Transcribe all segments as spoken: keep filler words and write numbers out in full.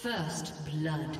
First blood.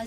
A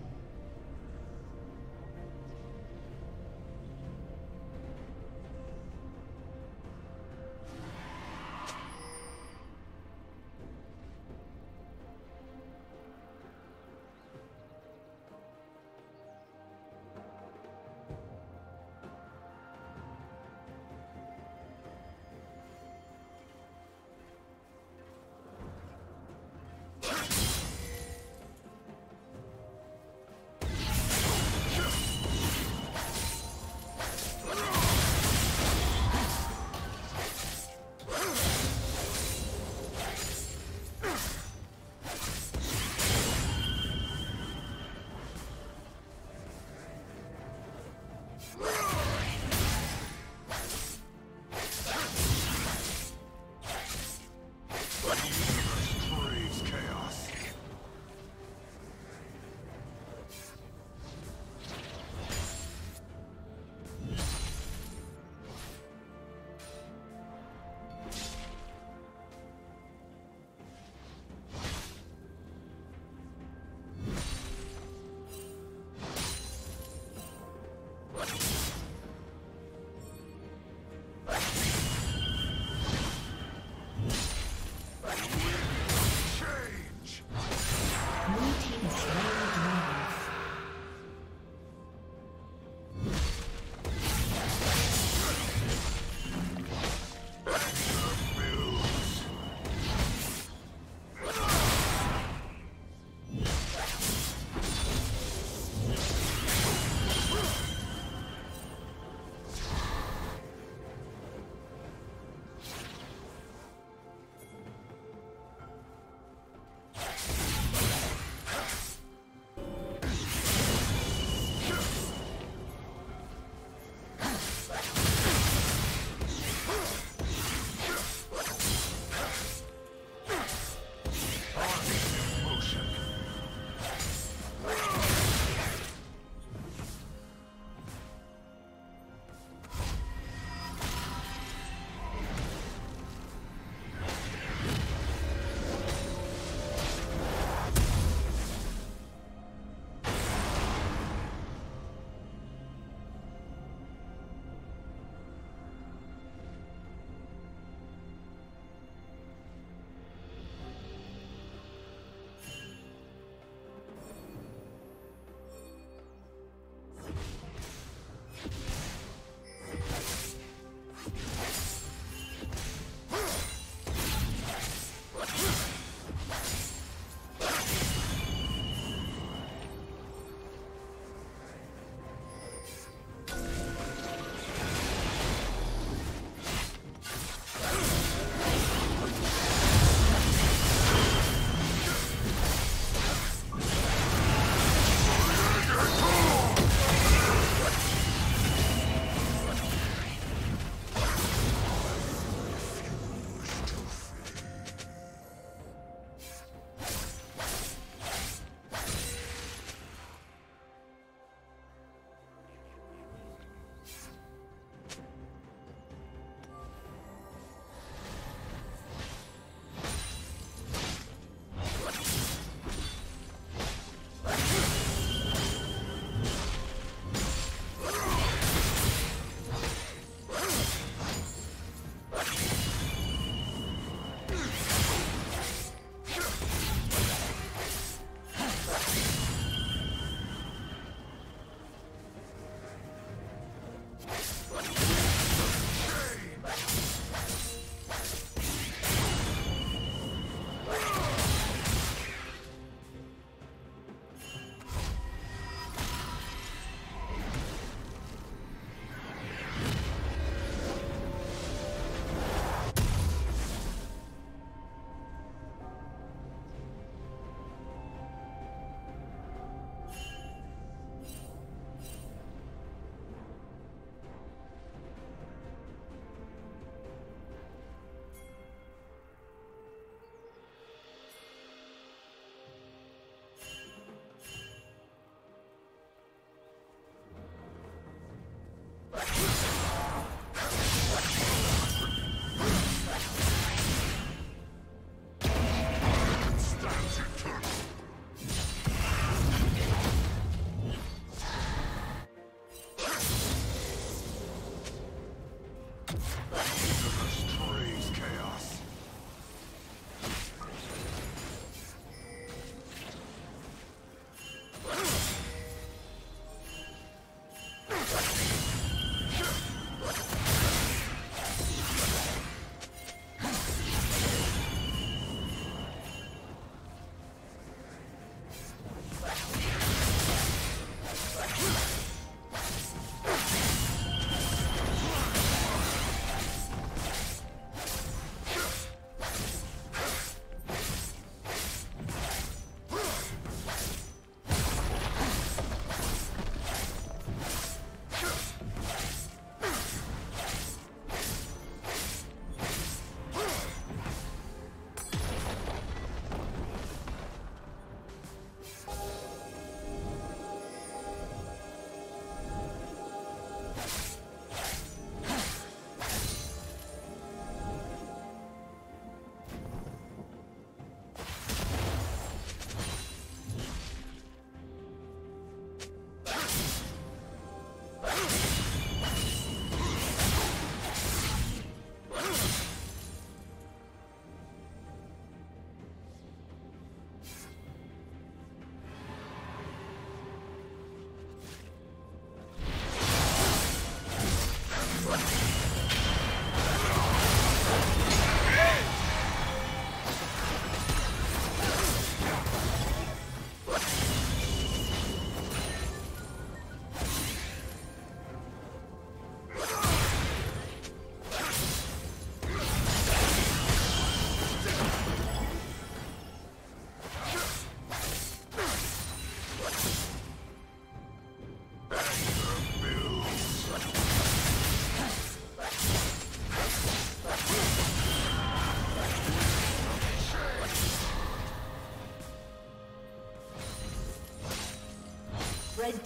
Red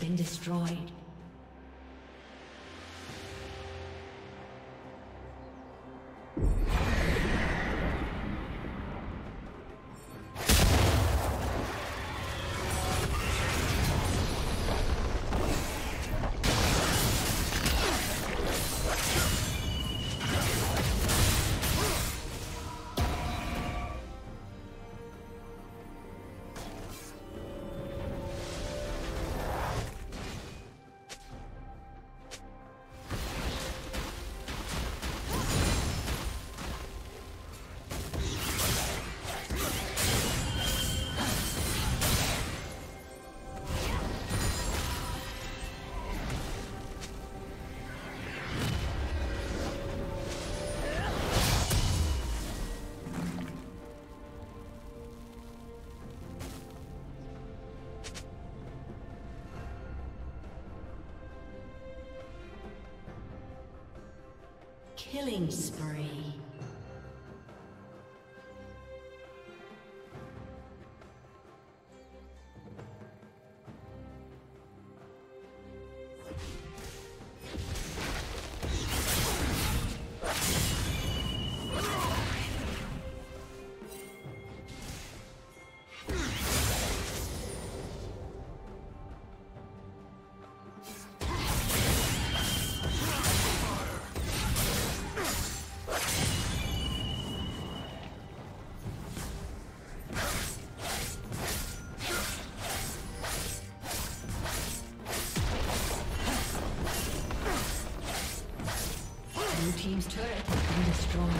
Been destroyed. Killing spree. Team's turret has been destroyed.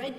Red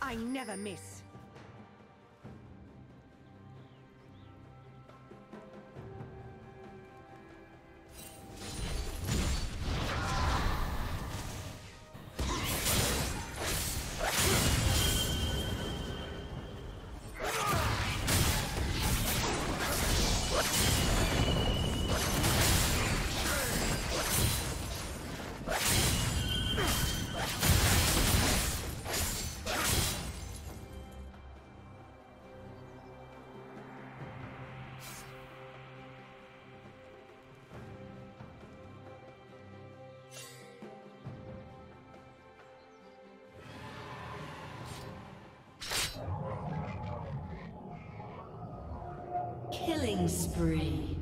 I never miss. Killing spree.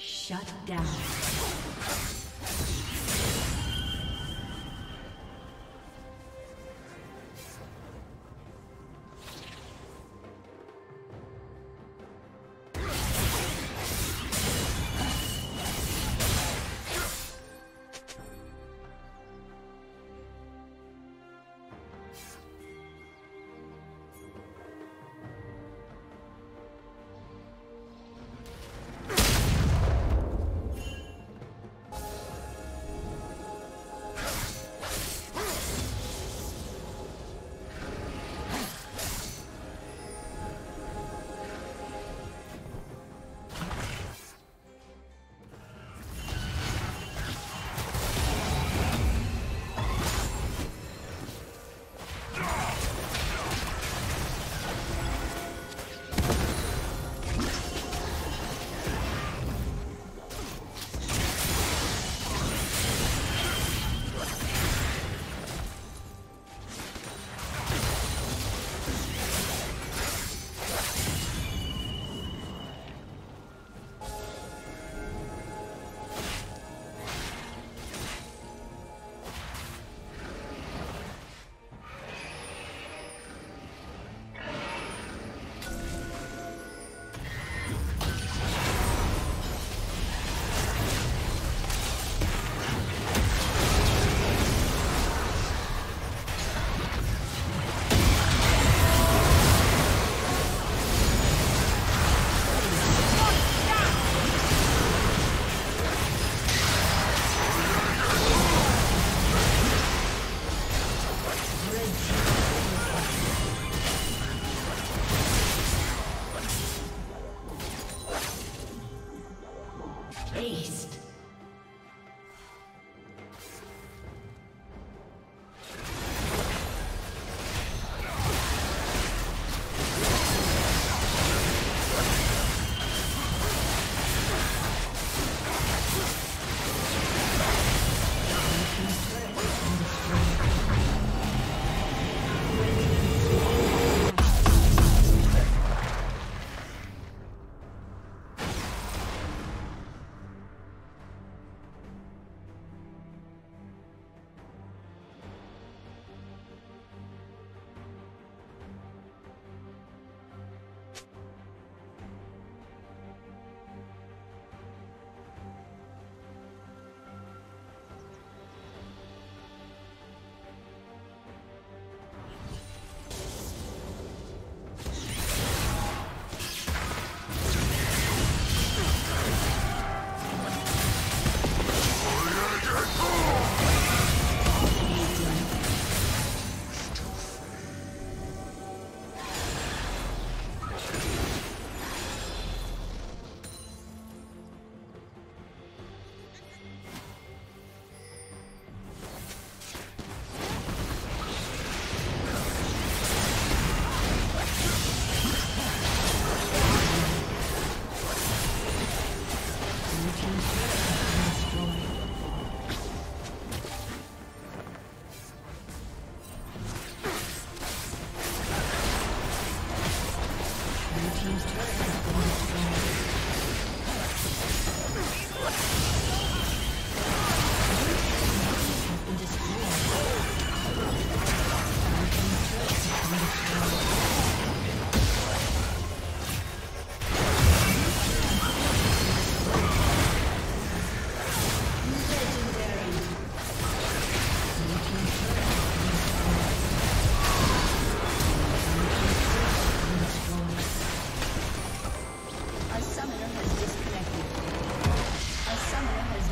Shut down.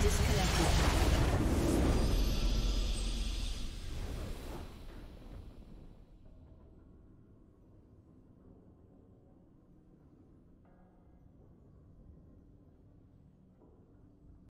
disconnected.